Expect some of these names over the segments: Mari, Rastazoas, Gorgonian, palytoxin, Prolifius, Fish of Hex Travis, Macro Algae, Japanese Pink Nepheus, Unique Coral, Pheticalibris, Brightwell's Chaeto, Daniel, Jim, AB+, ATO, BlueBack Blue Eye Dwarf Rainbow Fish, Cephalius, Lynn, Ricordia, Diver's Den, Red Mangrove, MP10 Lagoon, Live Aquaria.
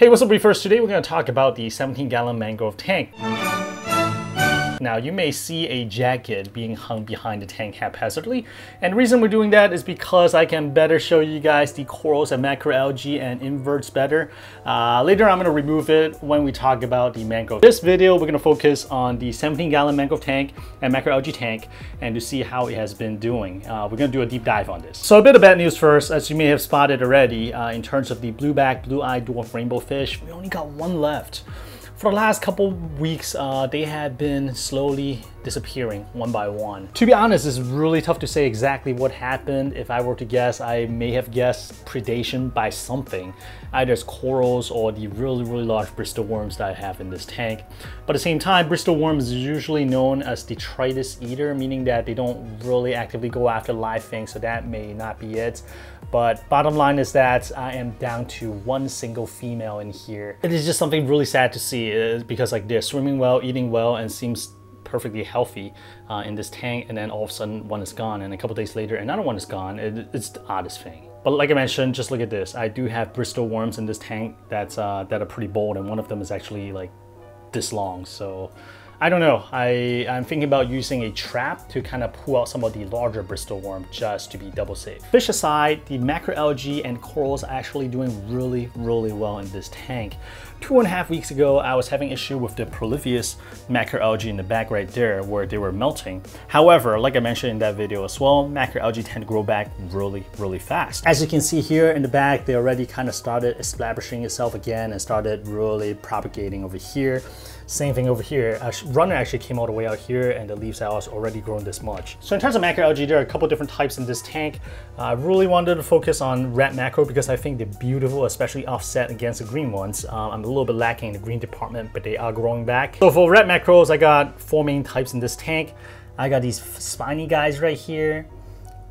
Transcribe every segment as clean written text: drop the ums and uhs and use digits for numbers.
Hey, what's up, reefers? Today we're going to talk about the 17-gallon mangrove tank. Now, you may see a jacket being hung behind the tank haphazardly, and the reason we're doing that is because I can better show you guys the corals and macroalgae and inverts better. Later I'm going to remove it when we talk about the mangrove. This video, we're going to focus on the 17-gallon mangrove tank and macroalgae tank and to see how it has been doing. We're going to do a deep dive on this. So a bit of bad news first, as you may have spotted already, in terms of the BlueBack Blue Eye Dwarf Rainbow Fish, we only got one left. For the last couple weeks, they have been slowly disappearing one by one. To be honest, it's really tough to say exactly what happened. If I were to guess, I may have guessed predation by something, either as corals or the really large Bristol worms that I have in this tank. But at the same time, Bristol worms is usually known as detritus eater, meaning that they don't really actively go after live things, so that may not be it. But bottom line is that I am down to one single female in here. It is just something really sad to see, because like they're swimming well, eating well, and seems perfectly healthy in this tank, and then all of a sudden one is gone, and a couple days later another one is gone. It's the oddest thing. But like I mentioned, just look at this. I do have Bristol worms in this tank that are pretty bold, and one of them is actually like this long. So I don't know, I'm thinking about using a trap to kind of pull out some of the larger Bristol worm just to be double safe. Fish aside, the macroalgae and corals are actually doing really well in this tank. 2.5 weeks ago, I was having issue with the Prolifius macroalgae in the back right there where they were melting. However, like I mentioned in that video as well, macroalgae tend to grow back really fast. As you can see here in the back, they already kind of started establishing itself again and started really propagating over here. Same thing over here. Runner actually came all the way out here, and the leaves are already grown this much. So in terms of macroalgae, there are a couple different types in this tank. I really wanted to focus on red macro because I think they're beautiful, especially offset against the green ones. I'm a little bit lacking in the green department, but they are growing back. So for red macros, I got four main types in this tank. I got these spiny guys right here.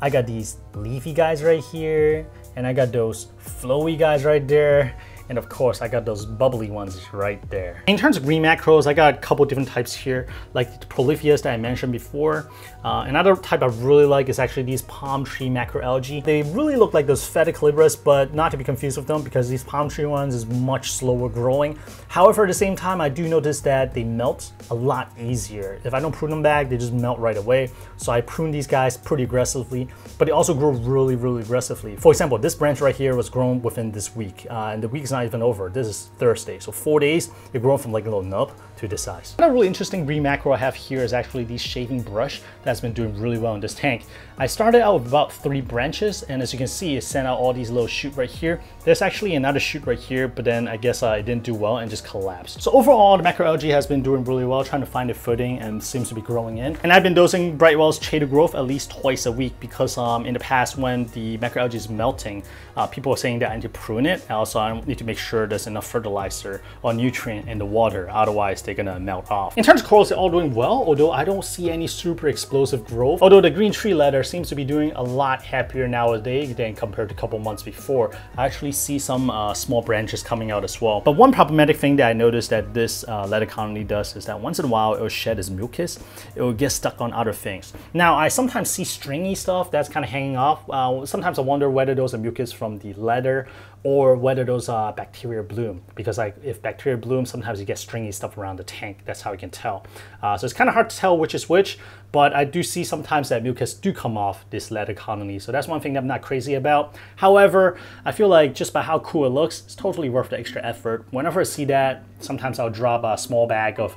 I got these leafy guys right here. And I got those flowy guys right there. And of course, I got those bubbly ones right there. In terms of green macros, I got a couple different types here, like the Prolifius that I mentioned before. Another type I really like is actually these palm tree macroalgae. They really look like those Pheticalibris, but not to be confused with them because these palm tree ones is much slower growing. However, at the same time, I do notice that they melt a lot easier. If I don't prune them back, they just melt right away. So I prune these guys pretty aggressively, but they also grow really aggressively. For example, this branch right here was grown within this week, and the week's not even over. This is Thursday, so 4 days it grown from like a little nub to this size. Another really interesting green macro I have here is actually the shaving brush that's been doing really well in this tank. I started out with about 3 branches, and as you can see, it sent out all these little shoots right here. There's actually another shoot right here, but then I guess it didn't do well and just collapsed. So overall, the macroalgae has been doing really well, trying to find a footing, and seems to be growing in. And I've been dosing Brightwell's Chaeto growth at least twice a week because in the past when the macroalgae is melting, people are saying that I need to prune it. Also, I need to make sure there's enough fertilizer or nutrient in the water, otherwise they're gonna melt off. In terms of corals, they're all doing well, although I don't see any super explosive growth. Although the green tree ladder seems to be doing a lot happier nowadays than compared to a couple months before. I actually see some small branches coming out as well. But one problematic thing that I noticed that this ladder colony does is that once in a while it will shed its mucus, it will get stuck on other things. Now I sometimes see stringy stuff that's kind of hanging off. Sometimes I wonder whether those are mucus from the ladder or whether those are bacteria bloom, because like if bacteria bloom, sometimes you get stringy stuff around the tank. That's how you can tell. So it's kind of hard to tell which is which, but I do see sometimes that mucus do come off this ladder colony. So that's one thing that I'm not crazy about. However, I feel like just by how cool it looks, it's totally worth the extra effort. Whenever I see that, sometimes I'll drop a small bag of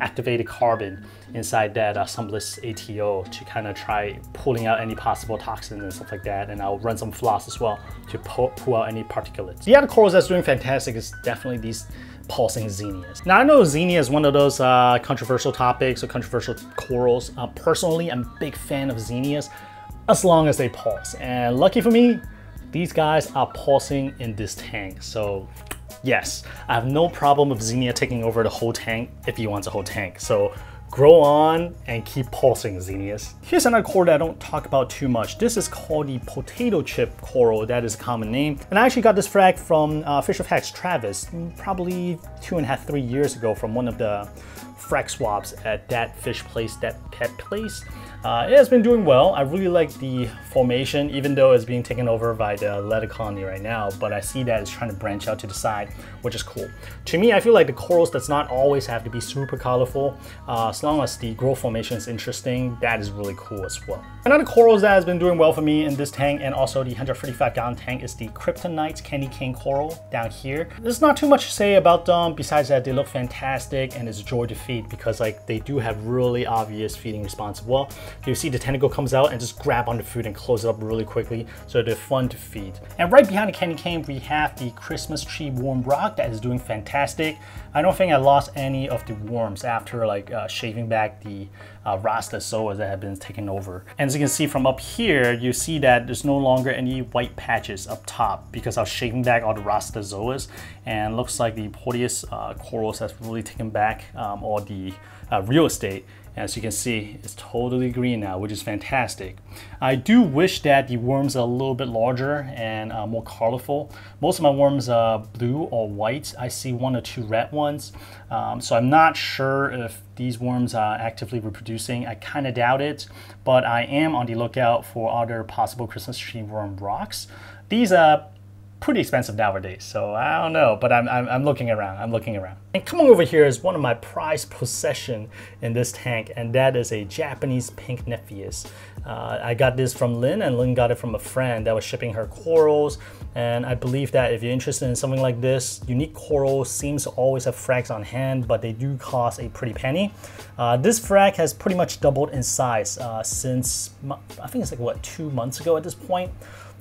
activated carbon inside that sunless ATO to kind of try pulling out any possible toxins and stuff like that. And I'll run some floss as well to pull out any particulates. The other corals that's doing fantastic is definitely these pulsing zinnias. Now I know zinnia is one of those controversial topics or controversial corals. Personally, I'm a big fan of zinnias as long as they pulse. And lucky for me, these guys are pulsing in this tank. So yes, I have no problem with zinnia taking over the whole tank if he wants a whole tank. So Grow on and keep pulsing, Xenius. Here's another coral that I don't talk about too much. This is called the potato chip coral. That is a common name. And I actually got this frag from Fish of Hex Travis probably 2.5–3 years ago from one of the frag swaps at that fish place, that pet place. It has been doing well. I really like the formation, even though it's being taken over by the leather colony right now, but I see that it's trying to branch out to the side, which is cool. To me, I feel like the corals does not always have to be super colorful. As long as the growth formation is interesting, that is really cool as well. Another corals that has been doing well for me in this tank and also the 135-gallon tank is the Kryptonite Candy Cane Coral down here. There's not too much to say about them besides that they look fantastic and it's a joy to feed because like they do have really obvious feeding response as well. You see the tentacle comes out and just grab on the food and close it up really quickly, so they're fun to feed. And right behind the candy cane, we have the Christmas tree worm rock that is doing fantastic. I don't think I lost any of the worms after like shaving back the Rasta soas that have been taken over. And as you can see from up here, you see that there's no longer any white patches up top because I was shaving back all the Rasta zoas, and looks like the Porteous corals has really taken back all the real estate. As you can see, it's totally green now, which is fantastic. I do wish that the worms are a little bit larger and more colorful. Most of my worms are blue or white. I see 1 or 2 red ones. So I'm not sure if these worms are actively reproducing. I kind of doubt it, but I am on the lookout for other possible Christmas tree worm rocks. These are pretty expensive nowadays, so I don't know, but I'm looking around, And coming over here is one of my prized possession in this tank, and that is a Japanese Pink Nepheus. I got this from Lynn, and Lynn got it from a friend that was shipping her corals, and I believe that if you're interested in something like this, Unique Coral seems to always have frags on hand, but they do cost a pretty penny. This frag has pretty much doubled in size since, I think it's like, what, 2 months ago at this point?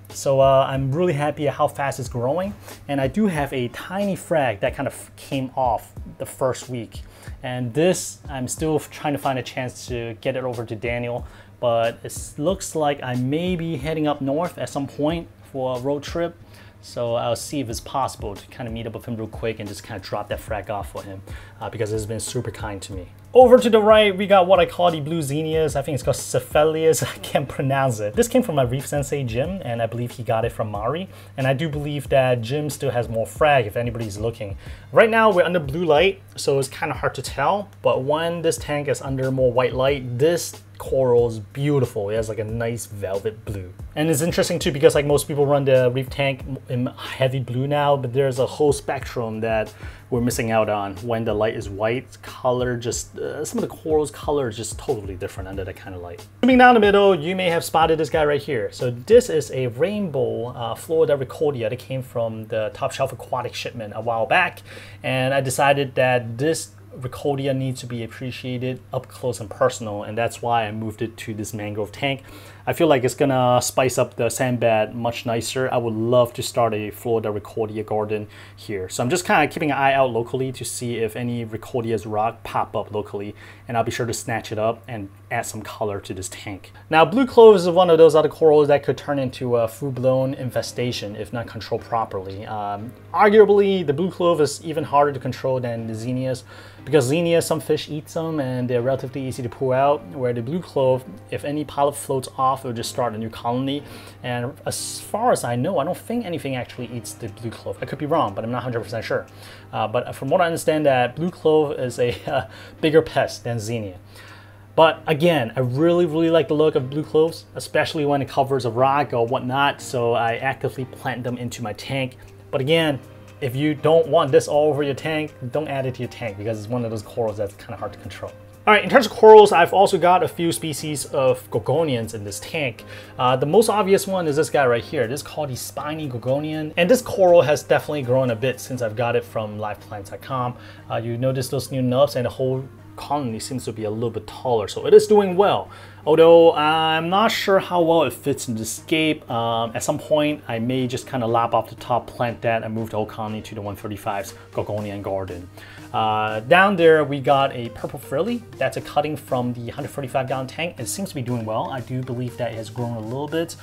So I'm really happy at how fast it's growing, and I do have a tiny frag that kind of came off the first week, and this I'm still trying to find a chance to get it over to Daniel, but it looks like I may be heading up north at some point for a road trip, so I'll see if it's possible to kind of meet up with him real quick and just kind of drop that frag off for him because it's been super kind to me. Over to the right, we got what I call the blue Xenius. I think it's called Cephalius. I can't pronounce it. This came from my reef sensei, Jim, and I believe he got it from Mari. And I do believe that Jim still has more frag if anybody's looking. Right now, we're under blue light, so it's kind of hard to tell. But when this tank is under more white light, this coral is beautiful. It has like a nice velvet blue. And it's interesting too because like most people run the reef tank in heavy blue now, but there's a whole spectrum that we're missing out on when the light is white. Color just some of the corals' color is just totally different under that kind of light. Zooming down the middle, you may have spotted this guy right here. So this is a rainbow Florida Ricordia that came from the top shelf aquatic shipment a while back, and I decided that this Ricordia needs to be appreciated up close and personal, and that's why I moved it to this mangrove tank. I feel like it's gonna spice up the sandbed much nicer. I would love to start a Florida Ricordia garden here, so I'm just kind of keeping an eye out locally to see if any Ricordia's rock pop up locally, and I'll be sure to snatch it up and add some color to this tank. Now, blue cloves is one of those other corals that could turn into a full-blown infestation if not controlled properly. Arguably, the blue clove is even harder to control than the Xenius, because Xenius, some fish eat them and they're relatively easy to pull out, where the blue clove, if any polyp floats off, it'll just start a new colony. And as far as I know, I don't think anything actually eats the blue clove. I could be wrong, but I'm not 100% sure. But from what I understand, that blue clove is a bigger pest than Xenia. But again, I really like the look of blue cloves, especially when it covers a rock or whatnot, so I actively plant them into my tank. But again, if you don't want this all over your tank, don't add it to your tank because it's one of those corals that's kind of hard to control. All right, in terms of corals, I've also got a few species of Gorgonians in this tank. The most obvious one is this guy right here. This is called the Spiny Gorgonian. And this coral has definitely grown a bit since I've got it from liveplants.com. You notice those new nubs and the whole colony seems to be a little bit taller, so it is doing well, although I'm not sure how well it fits in the scape. At some point I may just kind of lop off the top, plant that, and move the whole colony to the 135's Gorgonian garden. Down there we got a purple frilly. That's a cutting from the 135-gallon tank. It seems to be doing well. I do believe that it has grown a little bit.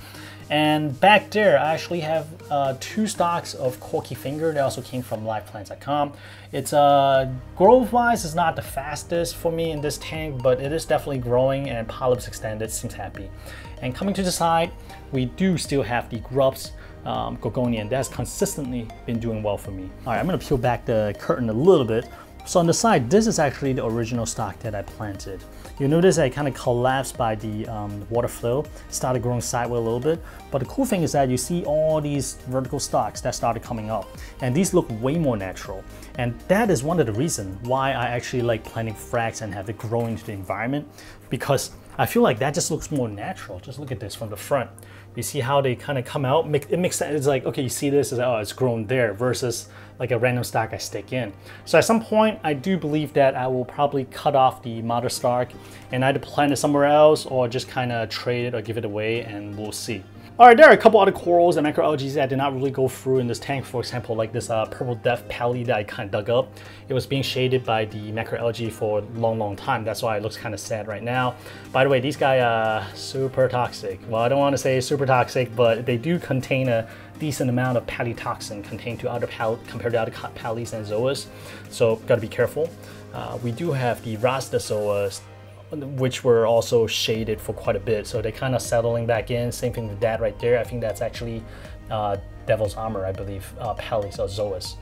And back there, I actually have two stocks of Corky Finger. They also came from LivePlants.com. It's growth-wise, it's not the fastest for me in this tank, but it is definitely growing, and polyps extended seems happy. And coming to the side, we do still have the grubs, Gorgonian. That has consistently been doing well for me. All right, I'm gonna peel back the curtain a little bit. So on the side, this is actually the original stock that I planted. You'll notice I kind of collapsed by the water flow, started growing sideways a little bit. But the cool thing is that you see all these vertical stalks that started coming up, and these look way more natural. And that is one of the reasons why I actually like planting frags and have it grow into the environment, because I feel like that just looks more natural. Just look at this from the front. You see how they kind of come out, it makes sense. It's like, okay, you see this, it's like, oh, it's grown there versus like a random stock I stick in. So at some point, I do believe that I will probably cut off the mother stock and either plant it somewhere else or just kind of trade it or give it away, and we'll see. All right, there are a couple other corals and microalgae that I did not really go through in this tank. For example, like this purple death pally that I kind of dug up. It was being shaded by the macroalgae for a long time. That's why it looks kind of sad right now. By the way, these guys are super toxic. Well, I don't want to say super toxic, but they do contain a decent amount of palytoxin contained to other compared to other pallys and zoas. So gotta be careful. We do have the rastazoas, which were also shaded for quite a bit, so they're kind of settling back in. Same thing with that right there. I think that's actually Devil's Armor, I believe, Pallys or Zoas.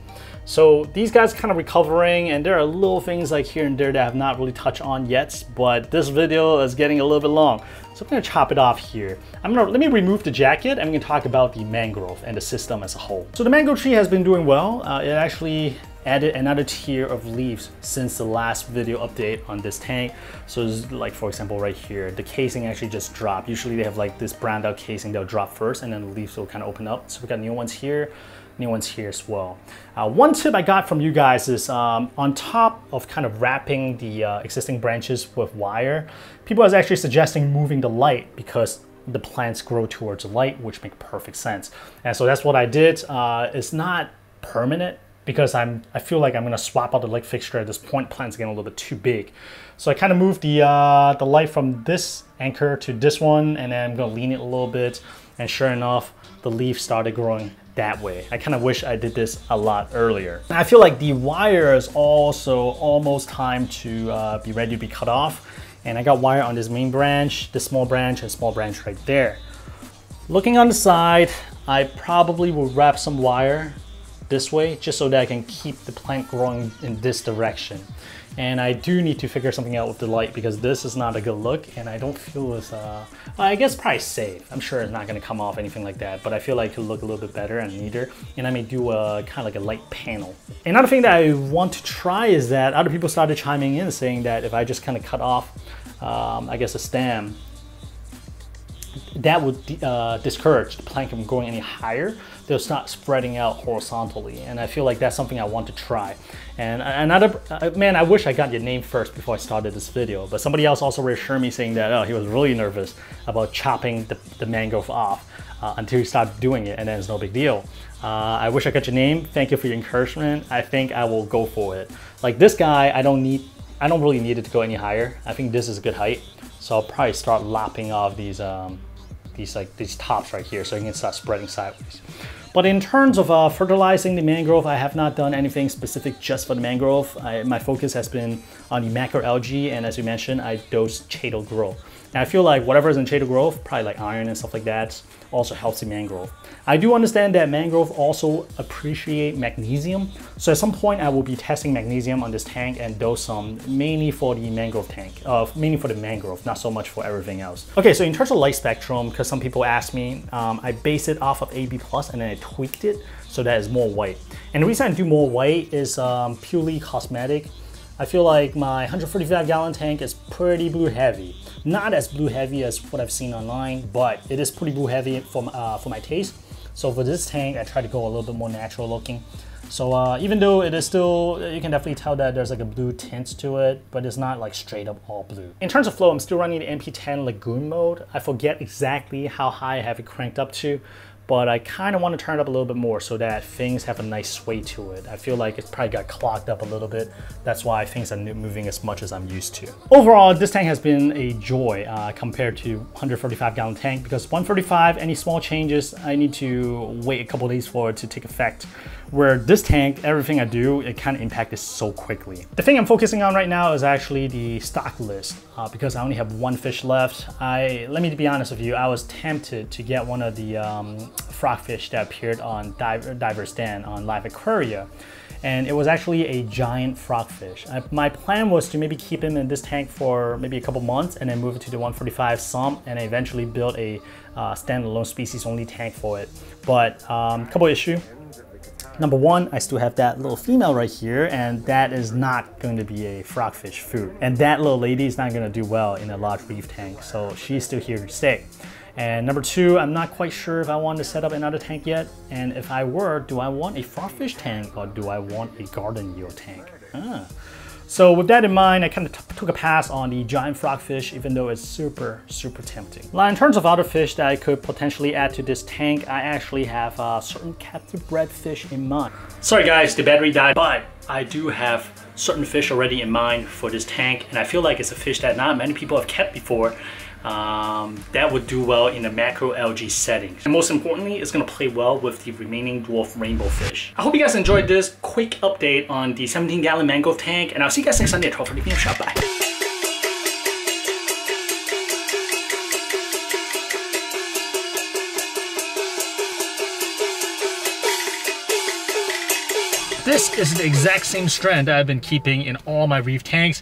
So these guys kind of recovering, and there are little things like here and there that I have not really touched on yet, but this video is getting a little bit long, so I'm gonna chop it off here. Let me remove the jacket. I'm gonna talk about the mangrove and the system as a whole. So the mangrove tree has been doing well. It actually added another tier of leaves since the last video update on this tank. So like, for example, right here, the casing actually just dropped. Usually they have like this browned out casing that'll drop first, and then the leaves will kind of open up. So we got new ones here, new ones here as well. One tip I got from you guys is on top of kind of wrapping the existing branches with wire, people are actually suggesting moving the light, because the plants grow towards light, which makes perfect sense. And so that's what I did. It's not permanent, because I feel like I'm gonna swap out the light fixture at this point. Plant's getting a little bit too big. So I kind of moved the light from this anchor to this one, and then I'm gonna lean it a little bit, and sure enough, the leaf started growing that way. I kind of wish I did this a lot earlier. And I feel like the wire is also almost time to be ready to be cut off. And I got wire on this main branch, this small branch, and small branch right there. Looking on the side, I probably will wrap some wire this way, just so that I can keep the plant growing in this direction. And I do need to figure something out with the light, because this is not a good look, and I don't feel as I guess probably safe. I'm sure it's not going to come off anything like that, but I feel like it could look a little bit better and neater. And I may do a kind of like a light panel. Another thing that I want to try is that other people started chiming in saying that if I just kind of cut off, I guess a stem, that would discourage the plant from growing any higher. They'll start spreading out horizontally, and I feel like that's something I want to try. And another man, I wish I got your name first before I started this video, but somebody else also reassured me saying that, oh, he was really nervous about chopping the mangrove off until he started doing it, and then it's no big deal. I wish I got your name. Thank you for your encouragement. I think I will go for it. Like this guy, I don't really need it to go any higher. I think this is a good height, so I'll probably start lopping off these tops right here, so you can start spreading sideways. But in terms of fertilizing the mangrove, I have not done anything specific just for the mangrove. My focus has been on the macroalgae, and as you mentioned, I dosed Chaeto growth. And I feel like whatever is in Chaeto growth, probably like iron and stuff like that, also helps the mangrove. I do understand that mangrove also appreciate magnesium, so at some point I will be testing magnesium on this tank and dose some, mainly for the mangrove tank, mainly for the mangrove, not so much for everything else. Okay, so in terms of light spectrum, because some people asked me, I base it off of AB+, and then I tweaked it so that it's more white. And the reason I do more white is purely cosmetic. I feel like my 145-gallon tank is pretty blue heavy. Not as blue heavy as what I've seen online, but it is pretty blue heavy for my taste. So for this tank, I try to go a little bit more natural looking. So even though it is still, you can definitely tell that there's like a blue tint to it, but it's not like straight up all blue. In terms of flow, I'm still running the MP10 Lagoon mode. I forget exactly how high I have it cranked up to, but I kind of want to turn it up a little bit more so that things have a nice sway to it. I feel like it's probably got clogged up a little bit. That's why things are not moving as much as I'm used to. Overall, this tank has been a joy compared to 135-gallon tank, because 135, any small changes, I need to wait a couple days for it to take effect. Where this tank, everything I do, it kind of impacted so quickly. The thing I'm focusing on right now is actually the stock list because I only have one fish left. Let me be honest with you, I was tempted to get one of the frogfish that appeared on Diver's Den on Live Aquaria. And it was actually a giant frogfish. My plan was to maybe keep him in this tank for maybe a couple months and then move it to the 145 some and eventually build a standalone species only tank for it. But couple issue. Number one, I still have that little female right here, and that is not going to be a frogfish food. And that little lady is not going to do well in a large reef tank, so she's still here to stay. And number two, I'm not quite sure if I want to set up another tank yet. And if I were, do I want a frogfish tank or do I want a garden eel tank? So with that in mind, I kind of took a pass on the giant frogfish, even though it's super, super tempting. Now, in terms of other fish that I could potentially add to this tank, I actually have certain captive bred fish in mind. Sorry guys, the battery died, but I do have certain fish already in mind for this tank. And I feel like it's a fish that not many people have kept before. That would do well in a macroalgae setting. And most importantly, it's going to play well with the remaining dwarf rainbow fish. I hope you guys enjoyed this quick update on the 17-gallon mangrove tank, and I'll see you guys next Sunday at 12:30 p.m. sharp. Bye. This is the exact same strand that I've been keeping in all my reef tanks.